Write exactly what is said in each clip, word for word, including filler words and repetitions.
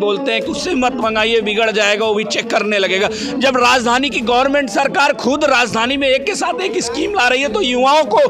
बोलते हैं कि उससे मत मंगाइए, बिगड़ जाएगा, वो भी चेक करने लगेगा। जब राजधानी की गवर्नमेंट सरकार खुद राजधानी में एक के साथ एक स्कीम ला रही है तो युवाओं को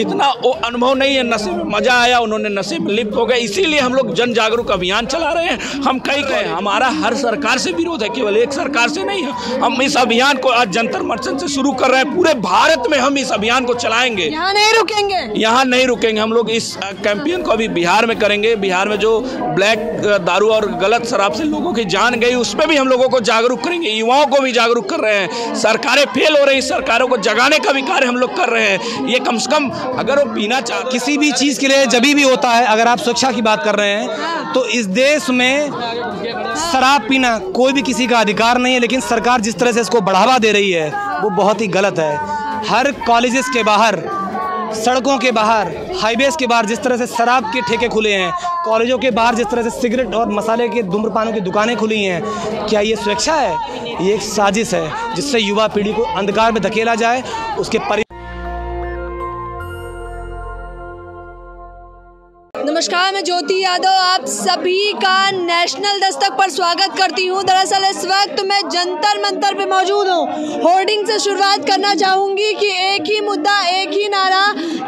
इतना अनुभव नहीं है, नशे में मजा आया, उन्होंने नशे में लिप्त हो गए। इसीलिए हम लोग जन जागरूक अभियान चला रहे हैं। हम कई कहें, हमारा हर सरकार से विरोध है, केवल एक सरकार से नहीं है। हम इस अभियान को आज जंतर मंचन से शुरू कर रहे हैं। पूरे भारत में हम इस अभियान को चलाएंगे, यहाँ नहीं रुकेंगे, यहाँ नहीं रुकेंगे। हम लोग इस कैंपेन को अभी बिहार में करेंगे। बिहार में जो ब्लैक दारू और गलत शराब से लोगों की जान गई, उसमें भी हम लोगों को जागरूक करेंगे। युवाओं को भी जागरूक कर रहे हैं। सरकारें फेल हो रही, सरकारों को जगाने का भी कार्य हम लोग कर रहे हैं। ये कम से कम अगर वो पीना चाहते, किसी भी चीज़ के लिए जब भी होता है, अगर आप सुरक्षा की बात कर रहे हैं तो इस देश में शराब पीना कोई भी किसी का अधिकार नहीं है, लेकिन सरकार जिस तरह से इसको बढ़ावा दे रही है वो बहुत ही गलत है। हर कॉलेजेस के बाहर, सड़कों के बाहर, हाईवेज के बाहर जिस तरह से शराब के ठेके खुले हैं, कॉलेजों के बाहर जिस तरह से सिगरेट और मसाले के धूम्रपानों की दुकानें खुली हैं, क्या ये सुरक्षा है? ये एक साजिश है जिससे युवा पीढ़ी को अंधकार में धकेला जाए, उसके परि नमस्कार, मैं ज्योति यादव, आप सभी का नेशनल दस्तक पर स्वागत करती हूं। दरअसल इस वक्त मैं जंतर मंतर पे मौजूद हूं। होर्डिंग से शुरुआत करना चाहूंगी कि एक ही मुद्दा, एक ही नारा,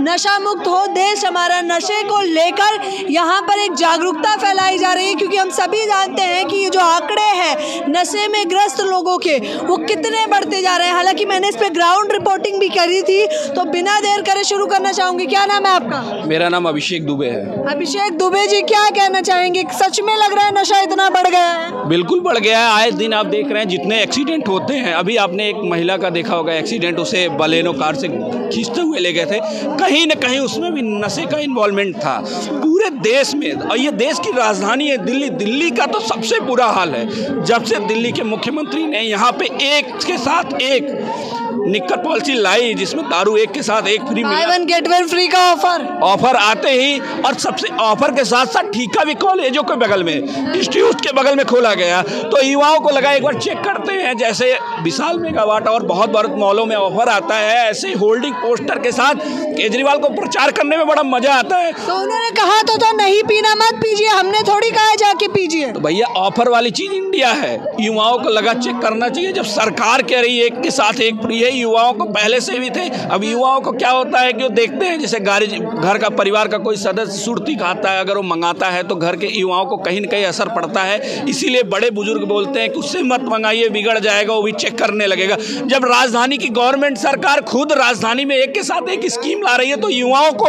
नशा मुक्त हो देश हमारा। नशे को लेकर यहां पर एक जागरूकता फैलाई जा रही है, क्योंकि हम सभी जानते हैं कि ये जो आंकड़े हैं नशे में ग्रस्त लोगों के, वो कितने बढ़ते जा रहे हैं। हालांकि मैंने इस पर ग्राउंड रिपोर्टिंग भी करी थी, तो बिना देर करे शुरू करना चाहूँगी। क्या नाम है आपका? मेरा नाम अभिषेक दुबे है। अभिषेक दुबे जी, क्या कहना चाहेंगे? सच में लग रहा है नशा इतना बढ़ गया है? बिल्कुल बढ़ गया है। आए दिन आप देख रहे हैं जितने एक्सीडेंट होते हैं। अभी आपने एक महिला का देखा होगा एक्सीडेंट, उसे बलेनो कार से खींचते हुए ले गए थे, कहीं ना कहीं उसमें भी नशे का इन्वॉल्वमेंट था। पूरे देश में, और ये देश की राजधानी है दिल्ली, दिल्ली का तो सबसे बुरा हाल है। जब से दिल्ली के मुख्यमंत्री ने यहाँ पे एक के साथ एक निकट पॉलिसी लाई, जिसमें दारू एक के साथ एक free, buy one get one free का ऑफर ऑफर आते ही, और सबसे ऑफर के साथ साथ ठेका भी कॉलेजों के बगल में, इंस्टीट्यूट के बगल में खोला गया, तो युवाओं को लगा एक बार चेक करते हैं। जैसे विशाल मेगावाट और बहुत बहुत मॉलों में ऑफर आता है, ऐसे होल्डिंग पोस्टर के साथ केजरीवाल को प्रचार करने में बड़ा मजा आता है। तो उन्होंने कहा तो था नहीं पीना, मत पीजिए, हमने थोड़ी कहा जाके पीजिए। तो भैया ऑफर वाली चीज इंडिया है, युवाओं को लगा चेक करना चाहिए। जब सरकार कह रही है एक के साथ एक फ्री, युवाओं को पहले से भी थे। अब युवाओं को क्या होता है कि वो देखते हैं, जैसे गाड़ी, घर का परिवार का कोई सदस्य सुर्ती खाता है, अगर वो मंगाता है तो घर के युवाओं को कहीं ना कहीं असर पड़ता है। इसीलिए बड़े बुजुर्ग बोलते हैं कि उससे मत मंगाइए, बिगड़ जाएगा, वो भी चेक करने लगेगा। जब राजधानी की गवर्नमेंट सरकार खुद राजधानी में एक के साथ एक स्कीम ला रही है तो युवाओं को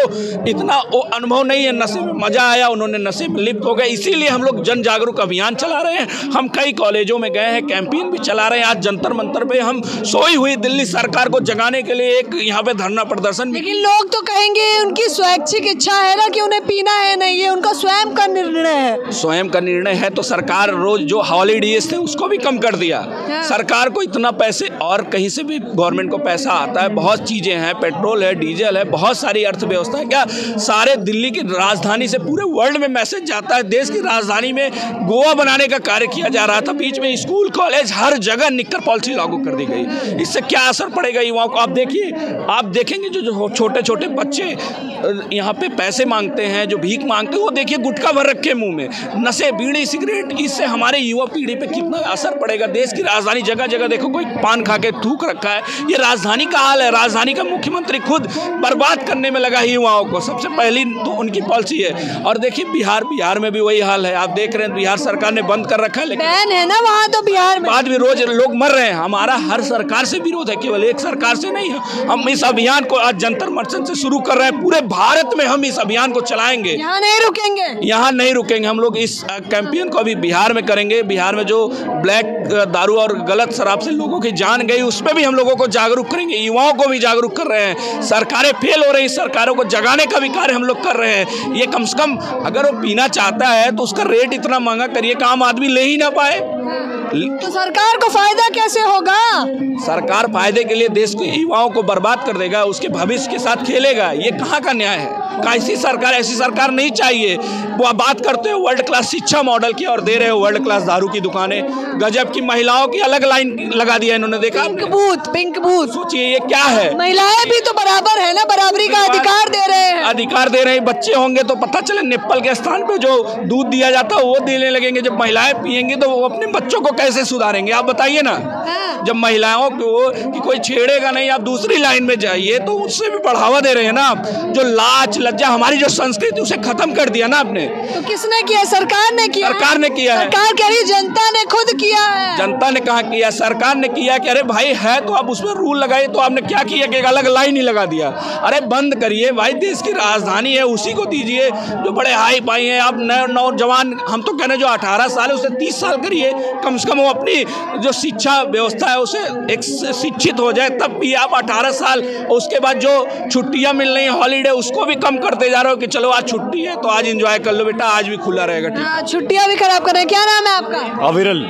इतना अनुभव नहीं है, नशे में मजा आया, उन्होंने नशे में लिप्त हो गए। इसीलिए हम लोग जन जागरूक अभियान चला रहे हैं। हम कई कॉलेजों में गए हैं, कैंपेन भी चला रहे हैं। आज जंतर मंतर पे हम सोई हुई दिल्ली सरकार को जगाने के लिए एक यहाँ पे धरना प्रदर्शन। लेकिन लोग तो कहेंगे उनकी स्वैच्छिक इच्छा है ना कि उन्हें पीना है नहीं, ये उनका स्वयं का निर्णय है। स्वयं का निर्णय है तो सरकार रोज जो हॉलीडेज थे उसको भी कम कर दिया। हाँ। सरकार को इतना पैसे, और कहीं से भी गवर्नमेंट को पैसा आता है, बहुत चीजें हैं, पेट्रोल है, डीजल है, बहुत सारी अर्थव्यवस्था है। क्या सारे दिल्ली की राजधानी से पूरे वर्ल्ड में मैसेज जाता है। देश की राजधानी में गोवा बनाने का कार्य किया जा रहा था, बीच में स्कूल कॉलेज हर जगह निक्कर पॉलिसी लागू कर दी गई। इससे क्या असर पड़ेगा युवाओं को? आप देखिए, आप देखेंगे जो जो छोटे छोटे बच्चे यहाँ पे पैसे मांगते हैं, जो भीख मांगते हैं, वो देखिए गुटखा भर रखे मुंह में, नशे, बीड़ी, सिगरेट। इससे हमारे युवा पीढ़ी पे कितना असर पड़ेगा? देश की राजधानी जगह जगह देखो कोई पान खा के थूक रखा है। ये राजधानी का हाल है। राजधानी का मुख्यमंत्री खुद बर्बाद करने में लगा युवाओं को, सबसे पहली तो उनकी पॉलिसी है। और देखिए बिहार, बिहार में भी वही हाल है। आप देख रहे हैं बिहार सरकार ने बंद कर रखा है, लेकिन है ना वहाँ तो बिहार में बाद में रोज लोग मर रहे हैं। हमारा हर सरकार से विरोध है, केवल एक सरकार से नहीं है। हम इस अभियान को आज जंतर मंचन से शुरू कर रहे हैं। पूरे भारत में हम इस अभियान को चलाएंगे, यहाँ नहीं रुकेंगे, यहाँ नहीं रुकेंगे। हम लोग इस कैंपेन को अभी बिहार में करेंगे। बिहार में जो ब्लैक दारू और गलत शराब से लोगों की जान गई, उसमें भी हम लोगों को जागरूक करेंगे। युवाओं को भी जागरूक कर रहे हैं। सरकारें फेल हो रही, सरकारों को जगाने का भी कार्य हम लोग कर रहे हैं। ये कम से कम अगर वो पीना चाहता है तो उसका रेट इतना महंगा करिए कि आम आदमी ले ही ना पाए। तो सरकार को फायदा कैसे होगा? सरकार फायदे के लिए देश के युवाओं को बर्बाद कर देगा, उसके भविष्य के साथ खेलेगा। ये कहाँ का न्याय है? कैसी सरकार? ऐसी सरकार नहीं चाहिए। वो बात करते हो वर्ल्ड क्लास शिक्षा मॉडल की और दे रहे हो वर्ल्ड क्लास दारू की दुकानें, गजब की। महिलाओं की अलग लाइन लगा दिया इन्होंने, देखा पिंक बूथ, पिंक बूथ। सोचिए ये क्या है? महिलाएं भी तो बराबर है ना, बराबरी का अधिकार दे रहे हैं, अधिकार दे रहे हैं। बच्चे होंगे तो पता चले निप्पल के स्थान पे जो दूध दिया जाता है वो देने लगेंगे। जब महिलाएं पिएंगी तो वो अपने बच्चों को कैसे सुधारेंगे? आप बताइए ना। हाँ। जब महिलाओं को कि कोई छेड़ेगा नहीं, आप दूसरी लाइन में जाइए तो उससे भी बढ़ावा दे रहे हैं ना आप। जो लाज लज्जा हमारी जो संस्कृति उसे खत्म कर दिया ना आपने। तो किसने किया? सरकार ने किया। सरकार ने किया है। सरकार कह रही जनता ने खुद किया है। जनता ने कहा किया? सरकार ने किया कि अरे भाई है तो आप उसमें रूल लगाइए। तो आपने क्या किया कि अलग लाइन ही लगा दिया। अरे बंद करिए भाई, देश की राजधानी है उसी को दीजिए जो बड़े हाई पाई हैं। आप नौजवान, हम तो कहने जो अठारह साल है उसे तीस साल करिए, कम से कम वो अपनी जो शिक्षा व्यवस्था है उसे एक शिक्षित हो जाए। तब भी आप अठारह साल, उसके बाद जो छुट्टियां मिल रही हैं हॉलीडे उसको भी कम करते जा रहे हो कि चलो आज छुट्टी है तो आज एंजॉय कर लो बेटा, आज भी खुला रहेगा। छुट्टियां भी खराब कर रहे हैं। क्या नाम है आपका? अविरल।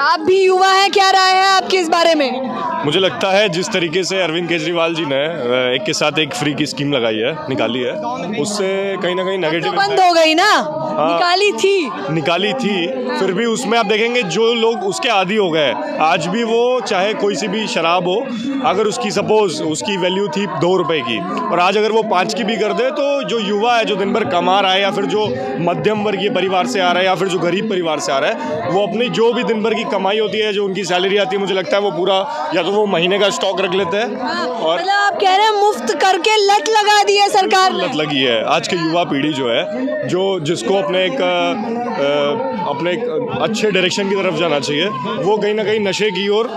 आप भी युवा हैं, क्या राय है आपकी इस बारे में? मुझे लगता है जिस तरीके से अरविंद केजरीवाल जी ने एक के साथ एक फ्री की स्कीम लगाई है, निकाली है, उससे कहीं ना कहीं नेगेटिव तो बंद हो गई ना। आ, निकाली थी निकाली थी फिर भी उसमें आप देखेंगे जो लोग उसके आदी हो गए आज भी, वो चाहे कोई सी भी शराब हो, अगर उसकी सपोज उसकी वैल्यू थी दो रुपए की और आज अगर वो पाँच की भी कर दे तो जो युवा है जो दिन भर कमा रहा है या फिर जो मध्यम वर्गीय परिवार से आ रहा है या फिर जो गरीब परिवार से आ रहा है, वो अपनी जो भी दिन भर की कमाई होती है, जो उनकी सैलरी आती है, मुझे लगता है वो पूरा या तो वो महीने का स्टॉक रख लेते हैं। और मतलब आप कह रहे हैं मुफ्त करके लत लगा दी है सरकार ने। लत लगी है आज की युवा पीढ़ी जो है, जो जिसको अपने एक अपने एक अच्छे डायरेक्शन की तरफ जाना चाहिए, वो कहीं ना कहीं नशे की ओर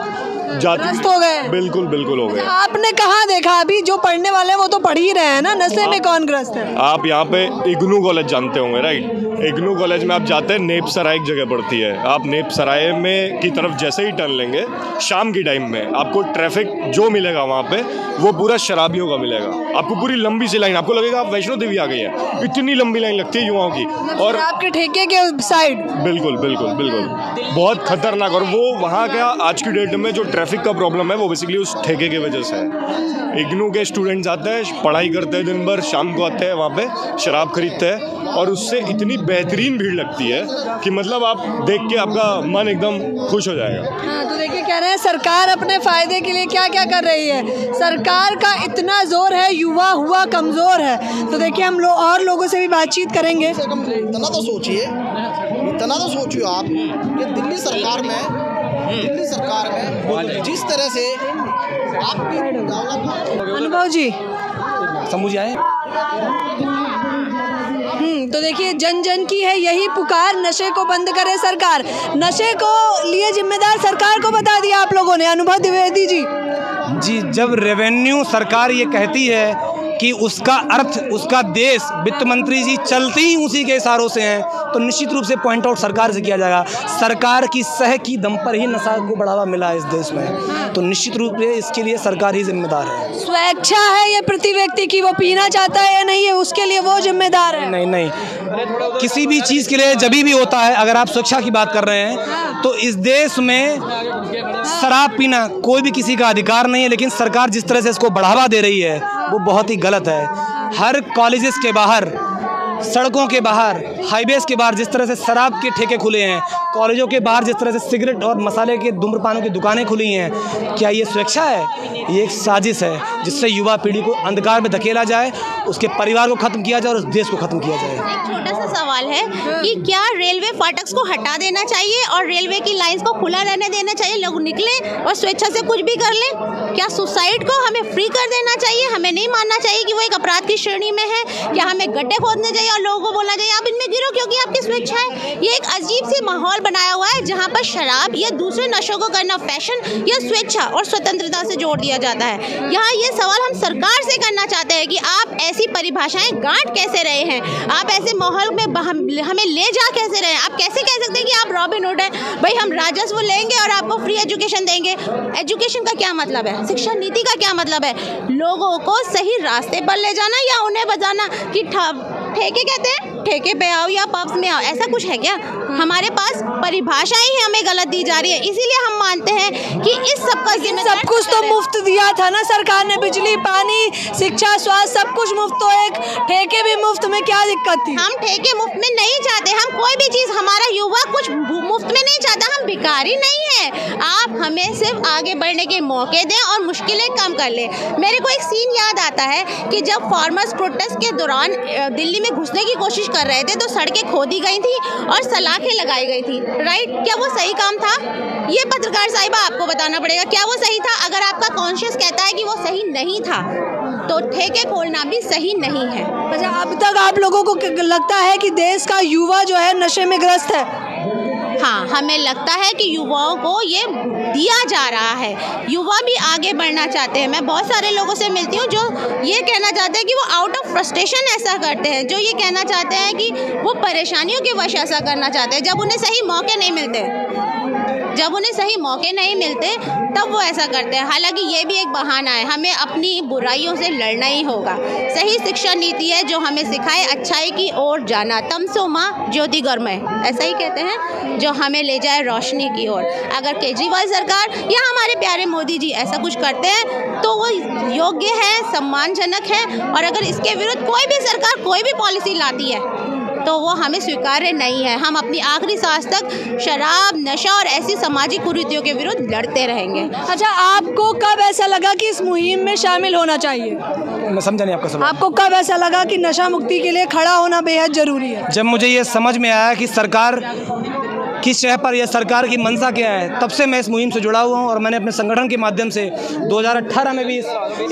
जाती हो गए। बिल्कुल बिल्कुल हो गए। आपने कहाँ देखा? अभी जो पढ़ने वाले हैं वो तो पढ़ ही रहे हैं ना, नशे में कौन ग्रस्त है? आप यहाँ पे इग्नू कॉलेज जानते होंगे राइट? इग्नू कॉलेज में आप जाते हैं, नेप सराय एक जगह पड़ती है। आप नेप सराय में की तरफ जैसे ही टर्न लेंगे शाम की टाइम में, आपको ट्रैफिक जो मिलेगा वहाँ पे वो पूरा शराबियों का मिलेगा। आपको पूरी लंबी सी लाइन, आपको लगेगा आप वैष्णो देवी आ गई है, इतनी लंबी लाइन लगती है युवाओं की। और आपके ठेके के साइड बिल्कुल बिल्कुल बिल्कुल बहुत खतरनाक। और वो वहाँ का आज की डेट में जो ट्रैफिक का प्रॉब्लम है वो बेसिकली उस ठेके की वजह से है। इग्नू के स्टूडेंट्स आते हैं, पढ़ाई करते हैं दिन भर, शाम को आते हैं वहाँ पे शराब खरीदते हैं और उससे इतनी बेहतरीन भीड़ लगती है कि मतलब आप देख के आपका मन एकदम खुश हो जाएगा। हाँ, तो देखिए कह रहे हैं सरकार अपने फायदे के लिए क्या क्या कर रही है। सरकार का इतना जोर है, युवा हुआ कमजोर है। तो देखिए हम लोग और लोगों से भी बातचीत करेंगे। इतना तो सोचिए, इतना तो सोचिए आप कि दिल्ली सरकार में दिल्ली सरकार में जिस तरह से आपकी अनुभव जी समझ आए। हम्म तो देखिए जन जन की है यही पुकार, नशे को बंद करे सरकार। नशे को लिए जिम्मेदार सरकार को बता दिया आप लोगों ने। अनुभव द्विवेदी जी जी जब रेवेन्यू सरकार ये कहती है कि उसका अर्थ उसका देश, वित्त मंत्री जी चलते ही उसी के इशारों से हैं, तो निश्चित रूप से पॉइंट आउट सरकार से किया जाएगा। सरकार की सह की दम पर ही नशा को बढ़ावा मिला है इस देश में, तो निश्चित रूप से इसके लिए सरकार ही जिम्मेदार है। स्वेच्छा है ये प्रति व्यक्ति की, वो पीना चाहता है या नहीं है उसके लिए वो जिम्मेदार है। नहीं नहीं, नहीं। किसी भी चीज़ के लिए जब भी होता है, अगर आप स्वेच्छा की बात कर रहे हैं तो इस देश में शराब पीना कोई भी किसी का अधिकार नहीं है, लेकिन सरकार जिस तरह से इसको बढ़ावा दे रही है वो बहुत ही गलत है। हर कॉलेजेस के बाहर, सड़कों के बाहर, हाईवेज के बाहर जिस तरह से शराब के ठेके खुले हैं, कॉलेजों के बाहर जिस तरह से सिगरेट और मसाले के धूम्रपानों की दुकानें खुली हैं, क्या ये स्वेच्छा है? ये एक साजिश है जिससे युवा पीढ़ी को अंधकार में धकेला जाए, उसके परिवार को खत्म किया जाए और उस देश को खत्म किया जाए। एक छोटा सा सवाल है कि क्या रेलवे फाटक को हटा देना चाहिए और रेलवे की लाइंस को खुला रहने देना चाहिए? लोग निकले और स्वेच्छा से कुछ भी कर लें। क्या सुसाइड को हमें फ्री कर देना चाहिए? हमें नहीं मानना चाहिए कि वो एक अपराध की श्रेणी में है। क्या हमें गड्ढे खोदने चाहिए और लोगों को बोलना चाहिए आप इनमें गिरो क्योंकि आपकी स्वेच्छा है? ये एक अजीब सी माहौल बनाया हुआ है जहाँ पर शराब या दूसरे नशों को करना फैशन या स्वेच्छा और स्वतंत्रता से जोड़ दिया जाता है। यहाँ ये सवाल हम सरकार से करना चाहते हैं कि आप ऐसी परिभाषाएं गांठ कैसे रहे हैं? आप ऐसे माहौल में हमें ले जा कैसे रहे हैं? आप कैसे कह सकते हैं कि आप रॉबिन हुड हैं? भाई हम राजस्व लेंगे और आपको फ्री एजुकेशन देंगे। एजुकेशन का क्या मतलब है? शिक्षा नीति का क्या मतलब है? लोगों को सही रास्ते पर ले जाना या उन्हें बताना कि ठेके कहते हैं, ठेके पे आओ या पब्स में आओ, ऐसा कुछ है क्या? हमारे पास परिभाषाएं ही हमें गलत दी जा रही है, इसीलिए हम मानते हैं कि इस सबका सब कुछ तो मुफ्त दिया था ना सरकार ने, बिजली, पानी, शिक्षा, स्वास्थ्य सब कुछ मुफ्त, तो एक ठेके भी मुफ्त में क्या दिक्कत थी? हम ठेके मुफ्त में नहीं चाहते, हम कोई भी चीज़, हमारा युवा कुछ मुफ्त में नहीं चाहता, हम भिखारी नहीं है। आप हमें सिर्फ आगे बढ़ने के मौके दें और मुश्किलें कम कर लें। मेरे को एक सीन याद आता है कि जब फार्मर्स प्रोटेस्ट के दौरान दिल्ली में घुसने की कोशिश कर रहे थे तो सड़कें खोदी गई थी और सलाखें लगाई गई थी, राइट? क्या वो सही काम था? ये पत्रकार साहिबा आपको बताना पड़ेगा, क्या वो सही था? अगर आपका कॉन्शियस कहता है कि वो सही नहीं था तो ठेके खोलना भी सही नहीं है। अच्छा, अब तक आप लोगों को लगता है कि देश का युवा जो है नशे में ग्रस्त है? हाँ, हमें लगता है कि युवाओं को ये दिया जा रहा है, युवा भी आगे बढ़ना चाहते हैं। मैं बहुत सारे लोगों से मिलती हूँ जो ये कहना चाहते हैं कि वो आउट ऑफ फ्रस्ट्रेशन ऐसा करते हैं, जो ये कहना चाहते हैं कि वो परेशानियों के वश ऐसा करना चाहते हैं। जब उन्हें सही मौके नहीं मिलते, जब उन्हें सही मौके नहीं मिलते तब वो ऐसा करते हैं। हालांकि ये भी एक बहाना है, हमें अपनी बुराइयों से लड़ना ही होगा। सही शिक्षा नीति है जो हमें सिखाए अच्छाई की ओर जाना, तमसो मां ज्योतिर्गमय, ऐसा ही कहते हैं, जो हमें ले जाए रोशनी की ओर। अगर केजरीवाल सरकार या हमारे प्यारे मोदी जी ऐसा कुछ करते हैं तो वो योग्य है, सम्मानजनक है, और अगर इसके विरुद्ध कोई भी सरकार कोई भी पॉलिसी लाती है तो वो हमें स्वीकार्य नहीं है। हम अपनी आखिरी सांस तक शराब, नशा और ऐसी सामाजिक कुरीतियों के विरुद्ध लड़ते रहेंगे। अच्छा, आपको कब ऐसा लगा कि इस मुहिम में शामिल होना चाहिए? मैं समझा नहीं आपका सवाल। आपको कब ऐसा लगा कि नशा मुक्ति के लिए खड़ा होना बेहद जरूरी है? जब मुझे ये समझ में आया कि सरकार किस शह पर या सरकार की मंशा क्या है, तब से मैं इस मुहिम से जुड़ा हुआ हूँ और मैंने अपने संगठन के माध्यम से दो हज़ार अठारह में भी इस,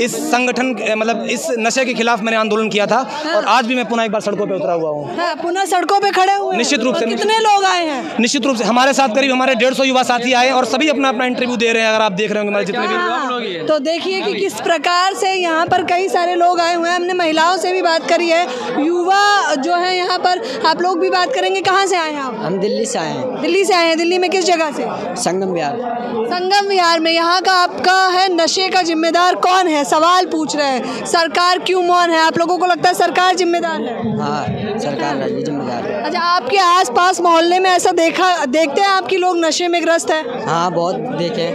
इस संगठन मतलब इस नशे के खिलाफ मैंने आंदोलन किया था। हाँ। और आज भी मैं पुनः एक बार सड़कों पे उतरा हुआ हूँ। हाँ, पुनः सड़कों पे खड़े हुए। निश्चित रूप से कितने लोग आए हैं? निश्चित रूप से हमारे साथ करीब हमारे डेढ़ सौ युवा साथी आए और सभी अपना अपना इंटरव्यू दे रहे हैं। अगर आप देख रहे होंगे हमारे जितने भी लोग, तो देखिए कि किस प्रकार से यहाँ पर कई सारे लोग आए हुए हैं। हमने महिलाओं से भी बात करी है, युवा जो है यहाँ पर, आप लोग भी बात करेंगे। कहाँ से आए हैं आप? हम दिल्ली से आए हैं। दिल्ली से आए हैं? दिल्ली में किस जगह से? संगम विहार। संगम विहार में। यहाँ का आपका है नशे का जिम्मेदार कौन है? सवाल पूछ रहे हैं, सरकार क्यों मौन है? आप लोगों को लगता है सरकार जिम्मेदार है? हाँ, सरकार है जिम्मेदार है। अच्छा, आपके आसपास मोहल्ले में ऐसा देखा देखते हैं आपकी लोग नशे में ग्रस्त है? हाँ, बहुत देखे।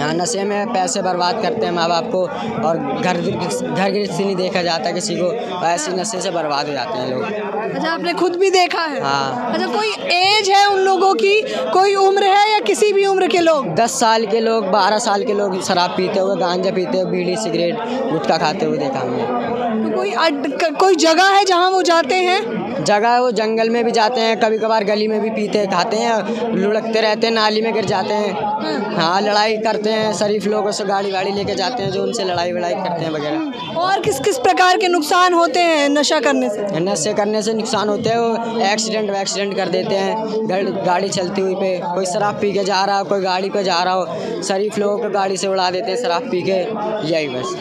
हाँ, नशे में पैसे बर्बाद करते हैं माँ बाप को, और घर घर गृहस्थी नहीं देखा जाता किसी को, ऐसे नशे से बर्बाद हो जाते हैं लोग। अच्छा, आपने खुद भी देखा है? हाँ। अच्छा, कोई एज है उन लोगों की, कोई उम्र है या किसी भी उम्र के लोग? दस साल के लोग, बारह साल के लोग शराब पीते हुए, गांजा पीते हुए, बीड़ी, सिगरेट, गुटखा खाते हुए देखा हमने। तो कोई अड, कोई जगह है जहाँ वो जाते हैं? जगह है, वो जंगल में भी जाते हैं, कभी कभार गली में भी पीते खाते हैं, लुढ़कते रहते हैं, नाली में गिर जाते हैं। हाँ, लड़ाई करते हैं, शरीफ लोगों से गाड़ी वाड़ी लेके जाते हैं जो उनसे लड़ाई वड़ाई करते हैं वगैरह। और किस किस प्रकार के नुकसान होते हैं नशा करने से? नशे करने से नुकसान होते हैं, वो एक्सीडेंट वैक्सीडेंट कर देते हैं, गाड़ी चलती हुई पे, कोई शराब पी के जा रहा हो, कोई गाड़ी पे जा रहा हो, शरीफ लोगों को गाड़ी से उड़ा देते हैं शराब पी के, यही बस।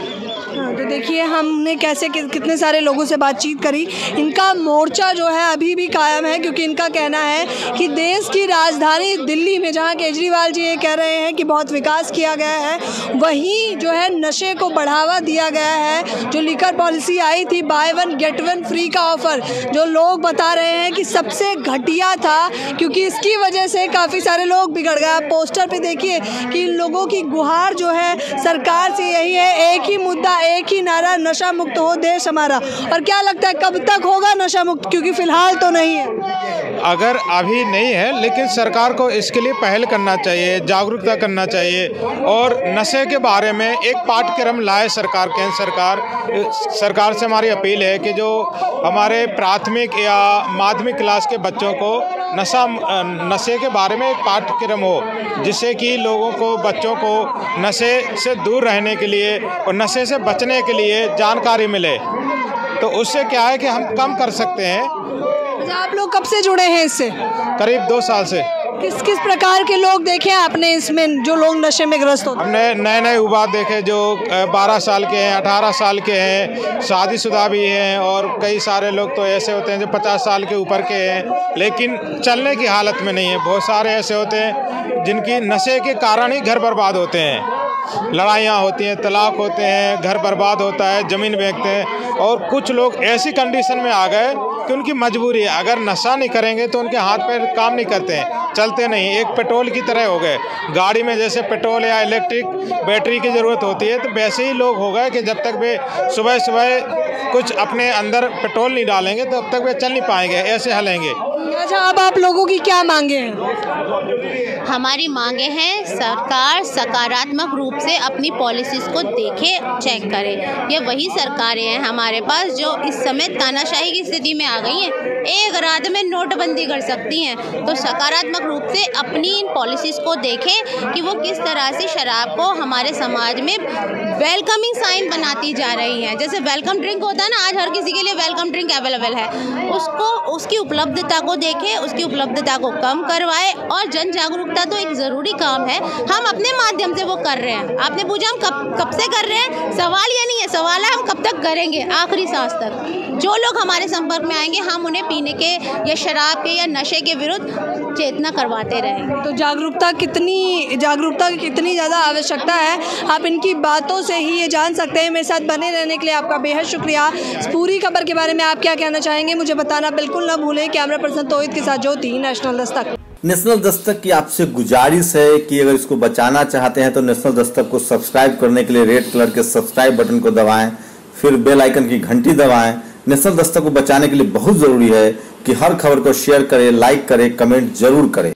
तो देखिए हमने कैसे कि, कितने सारे लोगों से बातचीत करी। इनका मोर्चा जो है अभी भी कायम है, क्योंकि इनका कहना है कि देश की राजधानी दिल्ली में, जहां केजरीवाल जी ये कह रहे हैं कि बहुत विकास किया गया है, वहीं जो है नशे को बढ़ावा दिया गया है। जो लिकर पॉलिसी आई थी, buy one get one free का ऑफ़र, जो लोग बता रहे हैं कि सबसे घटिया था, क्योंकि इसकी वजह से काफ़ी सारे लोग बिगड़ गए। आप पोस्टर पर देखिए कि इन लोगों की गुहार जो है सरकार से यही है, एक ही मुद्दा, एक ही नारा, नशा मुक्त हो देश हमारा। और क्या लगता है कब तक होगा नशा मुक्त, क्योंकि फिलहाल तो नहीं है? अगर अभी नहीं है, लेकिन सरकार को इसके लिए पहल करना चाहिए, जागरूकता करना चाहिए, और नशे के बारे में एक पाठ्यक्रम लाए सरकार, केंद्र सरकार। सरकार से हमारी अपील है कि जो हमारे प्राथमिक या माध्यमिक क्लास के बच्चों को नशा नशे के बारे में एक पाठ्यक्रम हो, जिससे कि लोगों को, बच्चों को नशे से दूर रहने के लिए और नशे से बचने के लिए जानकारी मिले, तो उससे क्या है कि हम कम कर सकते हैं। आप लोग कब से जुड़े हैं इससे? करीब दो साल से। किस किस प्रकार के लोग देखे आपने इसमें जो लोग नशे में ग्रस्त होते हैं? हमने नए नए युवा देखे जो बारह साल के हैं, अठारह साल के हैं, शादीशुदा भी हैं, और कई सारे लोग तो ऐसे होते हैं जो पचास साल के ऊपर के हैं लेकिन चलने की हालत में नहीं है। बहुत सारे ऐसे होते हैं जिनकी नशे के कारण ही घर बर्बाद होते हैं। लड़ाइयाँ होती हैं, तलाक होते हैं, घर बर्बाद होता है, ज़मीन बेचते हैं। और कुछ लोग ऐसी कंडीशन में आ गए कि उनकी मजबूरी है, अगर नशा नहीं करेंगे तो उनके हाथ पैर काम नहीं करते हैं, चलते नहीं, एक पेट्रोल की तरह हो गए। गाड़ी में जैसे पेट्रोल या इलेक्ट्रिक बैटरी की ज़रूरत होती है, तो वैसे ही लोग हो गए कि जब तक वे सुबह सुबह कुछ अपने अंदर पेट्रोल नहीं डालेंगे तब तक वे चल नहीं पाएंगे, ऐसे हलेंगे। अच्छा, अब आप लोगों की क्या मांगे हैं? हमारी मांगे हैं सरकार सकारात्मक रूप से अपनी पॉलिसीज़ को देखे, चेक करे। ये वही सरकारें हैं हमारे पास जो इस समय तानाशाही की स्थिति में आ गई हैं, एक रात में नोटबंदी कर सकती हैं। तो सकारात्मक रूप से अपनी इन पॉलिसीज़ को देखें कि वो किस तरह से शराब को हमारे समाज में वेलकमिंग साइन बनाती जा रही हैं। जैसे वेलकम ड्रिंक होता है ना, आज हर किसी के लिए वेलकम ड्रिंक अवेलेबल है, उसको उसकी उपलब्धता को देखें, उसकी उपलब्धता को कम करवाए। और जन जागरूकता तो एक ज़रूरी काम है, हम अपने माध्यम से वो कर रहे हैं। आपने पूछा हम कब कब से कर रहे हैं, सवाल ये नहीं है, सवाल है हम कब तक करेंगे, आखिरी सांस तक। जो लोग हमारे संपर्क में आएंगे हम उन्हें पीने के या शराब के या नशे के विरुद्ध चेतना करवाते रहेंगे। तो जागरूकता कितनी जागरूकता की कितनी ज़्यादा आवश्यकता है, आप इनकी बातों से ही ये जान सकते हैं। मेरे साथ बने रहने के लिए आपका बेहद शुक्रिया। इस पूरी खबर के बारे में आप क्या कहना चाहेंगे मुझे बताना बिल्कुल ना भूलें। कैमरा पर्सन तोहिद के साथ ज्योति, नेशनल दस्तक। नेशनल दस्तक की आपसे गुजारिश है कि अगर इसको बचाना चाहते हैं तो नेशनल दस्तक को सब्सक्राइब करने के लिए रेड कलर के सब्सक्राइब बटन को दबाएं, फिर बेल आइकन की घंटी दबाएं। नेशनल दस्तक को बचाने के लिए बहुत ज़रूरी है कि हर खबर को शेयर करें, लाइक करें, कमेंट जरूर करें।